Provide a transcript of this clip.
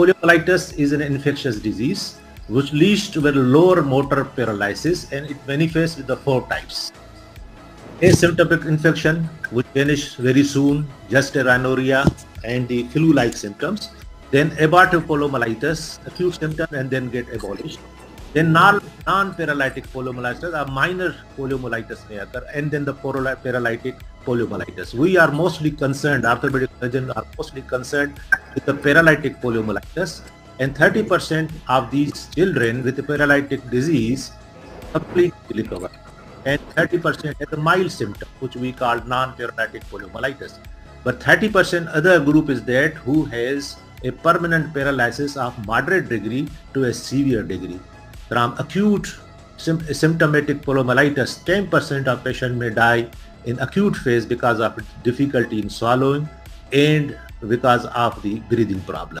poliomyelitis is an infectious disease which leads to a lower motor paralysis, and it manifests with the 4 types. Asymptomatic infection, which vanishes very soon, just a rhinorrhea and the flu-like symptoms. Then abortive poliomyelitis, acute symptoms and then get abolished. Then non-paralytic poliomyelitis or minor poliomyelitis may occur, and then the paralytic poliomyelitis. We are mostly concerned, orthopedic surgeons are mostly concerned with the paralytic poliomyelitis, and 30% of these children with the paralytic disease completely recover, and 30% has a mild symptom which we call non-paralytic poliomyelitis. But 30% other group is that who has a permanent paralysis of moderate degree to a severe degree. From acute symptomatic poliomyelitis, 10% of patients may die in acute phase because of difficulty in swallowing and because of the breathing problem.